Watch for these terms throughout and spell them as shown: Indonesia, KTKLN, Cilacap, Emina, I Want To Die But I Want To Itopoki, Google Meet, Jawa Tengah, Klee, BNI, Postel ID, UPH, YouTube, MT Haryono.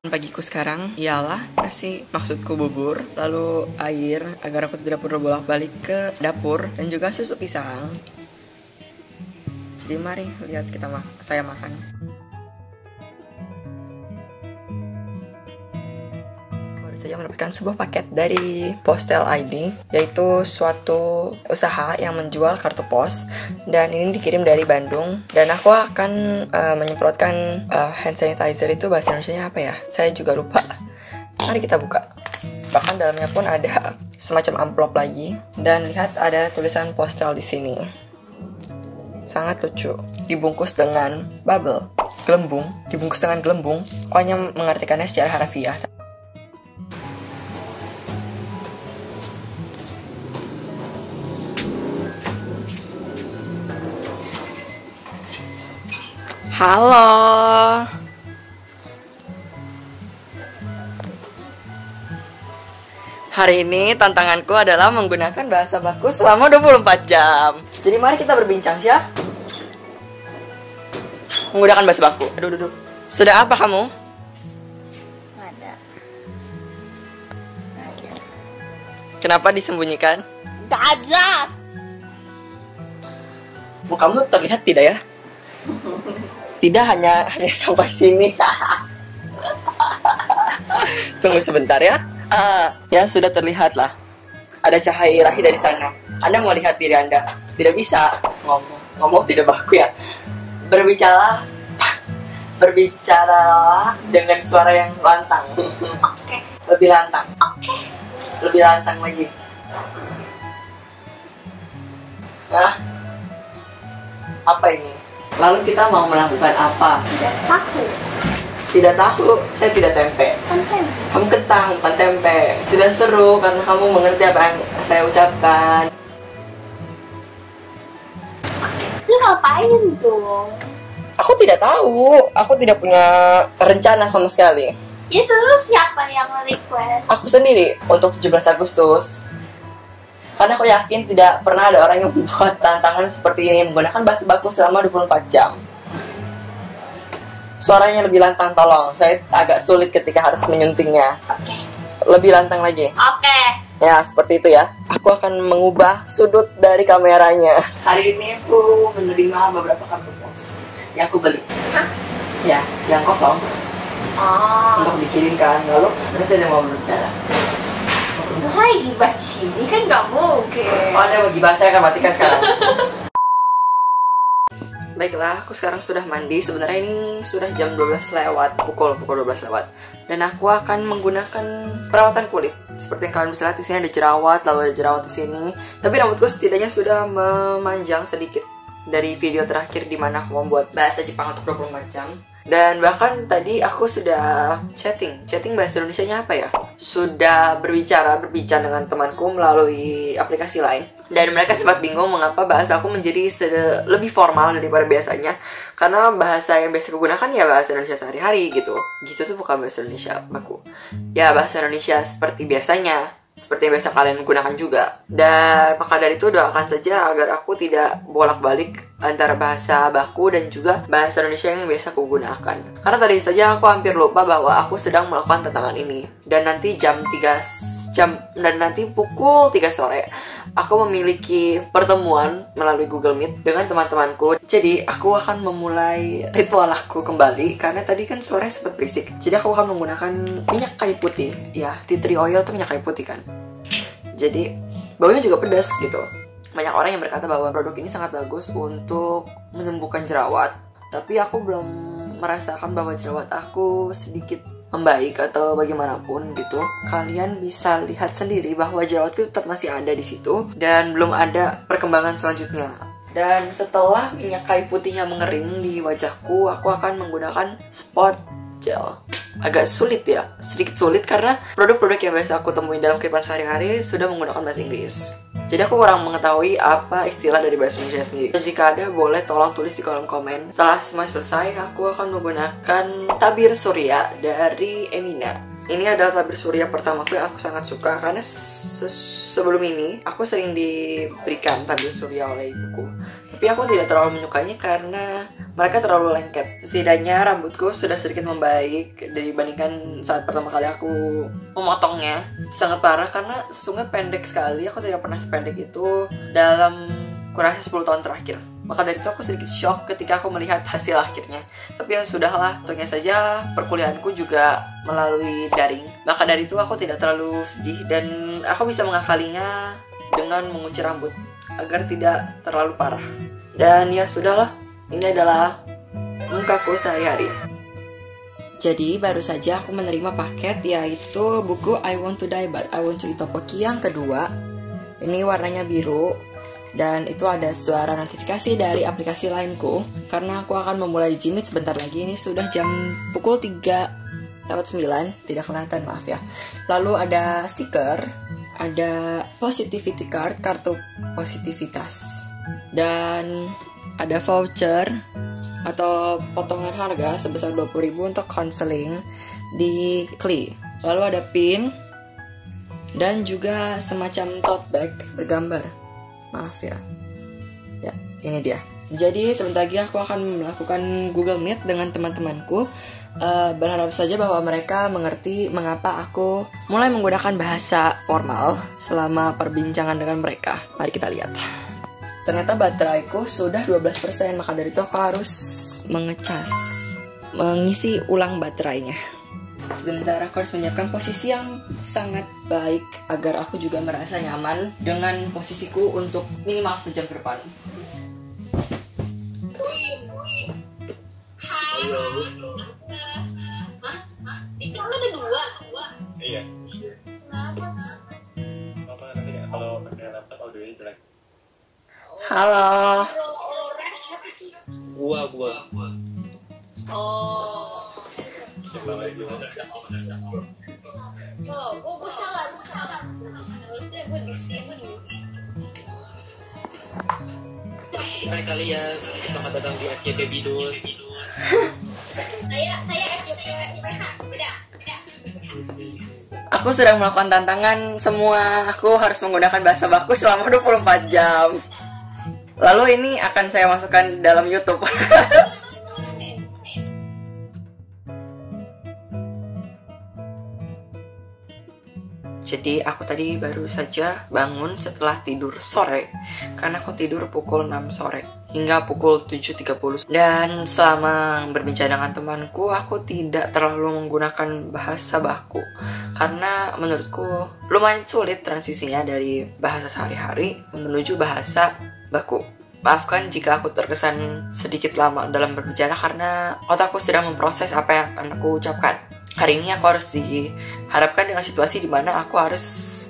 Pagiku sekarang ialah nasi, maksudku bubur, lalu air agar aku tidak perlu bolak-balik ke dapur, dan juga susu pisang. Jadi mari lihat saya makan. Baru saja mendapatkan sebuah paket dari Postel ID, yaitu suatu usaha yang menjual kartu pos, dan ini dikirim dari Bandung. Dan aku akan menyemprotkan hand sanitizer, itu bahasa Indonesia-nya apa ya? Saya juga lupa. Mari kita buka. Bahkan dalamnya pun ada semacam amplop lagi, dan lihat ada tulisan Postel di sini. Sangat lucu. Dibungkus dengan bubble, gelembung. Dibungkus dengan gelembung. Aku hanya mengartikannya secara harafiah. Halo. Hari ini tantanganku adalah menggunakan bahasa baku selama 24 jam. Jadi mari kita berbincang, Syah. Menggunakan bahasa baku. Aduh. Sudah apa kamu? Nggak ada. Kenapa disembunyikan? Nggak ada. Kamu terlihat tidak ya? Tidak, hanya sampai sini. Tunggu sebentar ya. Ya sudah terlihat lah. Ada cahaya ilahi dari sana. Anda mau lihat diri Anda. Tidak bisa ngomong tidak baku ya. Berbicaralah dengan suara yang lantang. Okay. Lebih lantang. Okay. Lebih lantang lagi. Nah, apa ini? Lalu kita mau melakukan apa? Tidak tahu, saya tidak tempe. Kamu kentang, bukan tempe. Tidak seru karena kamu mengerti apa yang saya ucapkan. Lu ngapain dong? Aku tidak tahu, aku tidak punya rencana sama sekali. Ya terus siapa yang request? Aku sendiri untuk 17 Agustus. Karena aku yakin tidak pernah ada orang yang membuat tantangan seperti ini menggunakan bahasa baku selama 24 jam. Suaranya lebih lantang, tolong. Saya agak sulit ketika harus menyuntingnya. Okay. Lebih lantang lagi. Okay. Ya, seperti itu ya. Aku akan mengubah sudut dari kameranya. Hari ini aku menerima beberapa kartu pos yang aku beli. Hah? Ya, yang kosong. Oh. Untuk dikirimkan. Lalu, nanti ada yang mau berbicara. Saya gibah di sini kan nggak mungkin. Oh, ada yang gibah, saya akan matikan sekarang. Baiklah, aku sekarang sudah mandi. Sebenarnya ini sudah jam 12 lewat, pukul 12 lewat. Dan aku akan menggunakan perawatan kulit. Seperti yang kalian bisa lihat, di sini ada jerawat, lalu ada jerawat di sini. Tapi rambutku setidaknya sudah memanjang sedikit dari video terakhir di mana aku membuat bahasa Jepang untuk 24 jam. Dan bahkan tadi aku sudah chatting bahasa Indonesia-nya apa ya? Sudah berbicara dengan temanku melalui aplikasi lain. Dan mereka sempat bingung mengapa bahasa aku menjadi lebih formal daripada biasanya. Karena bahasa yang biasa aku gunakan ya bahasa Indonesia sehari-hari gitu. Gitu tuh bukan bahasa Indonesia baku. Ya bahasa Indonesia seperti biasanya. Seperti yang biasa kalian gunakan juga. Dan maka dari itu doakan saja agar aku tidak bolak-balik antara bahasa baku dan juga bahasa Indonesia yang biasa aku gunakan. Karena tadi saja aku hampir lupa bahwa aku sedang melakukan tantangan ini. Dan nanti pukul 3 sore aku memiliki pertemuan melalui Google Meet dengan teman-temanku. Jadi aku akan memulai ritual aku kembali karena tadi kan suaranya sempat berisik. Jadi aku akan menggunakan minyak kayu putih. Ya, tea tree oil itu minyak kayu putih kan. Jadi baunya juga pedas gitu. Banyak orang yang berkata bahwa produk ini sangat bagus untuk menyembuhkan jerawat. Tapi aku belum merasakan bahwa jerawat aku sedikit membaik atau bagaimanapun gitu. Kalian bisa lihat sendiri bahwa jerawatku tetap masih ada di situ dan belum ada perkembangan selanjutnya. Dan setelah minyak kayu putihnya mengering di wajahku, aku akan menggunakan spot gel. Agak sulit ya, sedikit sulit karena produk-produk yang biasa aku temuin dalam kehidupan sehari-hari sudah menggunakan bahasa Inggris. Jadi aku kurang mengetahui apa istilah dari bahasa Indonesia sendiri. Dan jika ada, boleh tolong tulis di kolom komen. Setelah semua selesai, aku akan menggunakan tabir surya dari Emina. Ini adalah tabir surya pertamaku yang aku sangat suka. Karena sebelum ini, aku sering diberikan tabir surya oleh ibuku. Tapi aku tidak terlalu menyukainya karena Mereka terlalu lengket. Setidaknya rambutku sudah sedikit membaik dibandingkan saat pertama kali aku memotongnya. Sangat parah karena sesungguhnya pendek sekali. Aku tidak pernah sependek itu dalam kurang lebih 10 tahun terakhir. Maka dari itu aku sedikit shock ketika aku melihat hasil akhirnya. Tapi ya sudahlah, tentunya saja perkuliahanku juga melalui daring. Maka dari itu aku tidak terlalu sedih dan aku bisa mengakalinya dengan mengunci rambut agar tidak terlalu parah. Dan ya sudahlah, ini adalah mukaku sehari-hari. Jadi baru saja aku menerima paket, yaitu buku I Want To Die But I Want To Itopoki yang kedua. Ini warnanya biru. Dan itu ada suara notifikasi dari aplikasi lainku, karena aku akan memulai jimit sebentar lagi. Ini sudah jam pukul 3:09, tidak kelihatan, maaf ya. Lalu ada stiker, ada positivity card, kartu positivitas, dan ada voucher atau potongan harga sebesar 20.000 untuk counseling di Klee. Lalu ada pin dan juga semacam tote bag bergambar. Maaf ya. Ya, ini dia. Jadi sebentar lagi aku akan melakukan Google Meet dengan teman-temanku. Berharap saja bahwa mereka mengerti mengapa aku mulai menggunakan bahasa formal selama perbincangan dengan mereka. Mari kita lihat. Ternyata bateraiku sudah 12%, maka dari itu aku harus mengecas, mengisi ulang baterainya. Sebentar, aku harus menyiapkan posisi yang sangat baik agar aku juga merasa nyaman dengan posisiku untuk minimal 1 jam ke depan. Itu kan ada dua? Iya. Kenapa? Nanti kalau pakai laptop audionya jelek. Halo. Gua. Oh. Gua salah. Harusnya gua di sini. Hai kalian, selamat datang di FYP Bidul. Saya FYP UPH. Beda. Aku sedang melakukan tantangan semua. Aku harus menggunakan bahasa baku selama 24 jam. Lalu ini akan saya masukkan dalam YouTube. Jadi aku tadi baru saja bangun setelah tidur sore, karena aku tidur pukul 6 sore hingga pukul 7:30. Dan selama berbincang dengan temanku, aku tidak terlalu menggunakan bahasa baku, karena menurutku lumayan sulit transisinya dari bahasa sehari-hari menuju bahasa baku. Maafkan jika aku terkesan sedikit lama dalam berbicara karena otakku sedang memproses apa yang akan aku ucapkan. Hari ini aku harus dihadapkan dengan situasi di mana aku harus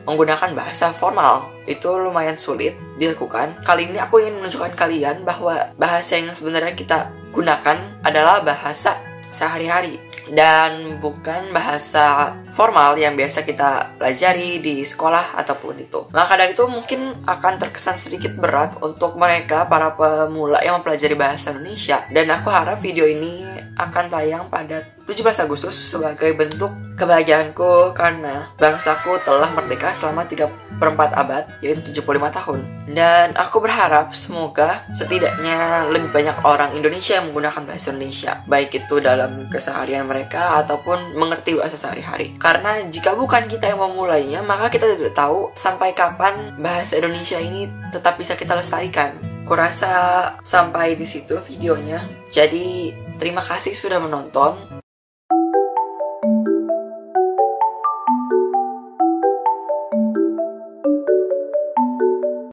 menggunakan bahasa formal. Itu lumayan sulit dilakukan. Kali ini aku ingin menunjukkan kalian bahwa bahasa yang sebenarnya kita gunakan adalah bahasa sehari-hari dan bukan bahasa formal yang biasa kita pelajari di sekolah ataupun itu. Maka dari itu mungkin akan terkesan sedikit berat untuk mereka para pemula yang mempelajari bahasa Indonesia. Dan aku harap video ini akan tayang pada 17 Agustus sebagai bentuk kebahagiaanku karena bangsaku telah merdeka selama 3/4 abad, yaitu 75 tahun. Dan aku berharap semoga setidaknya lebih banyak orang Indonesia yang menggunakan bahasa Indonesia, baik itu dalam keseharian mereka ataupun mengerti bahasa sehari-hari. Karena jika bukan kita yang memulainya, maka kita tidak tahu sampai kapan bahasa Indonesia ini tetap bisa kita lestarikan. Kurasa sampai di situ videonya. Jadi terima kasih sudah menonton.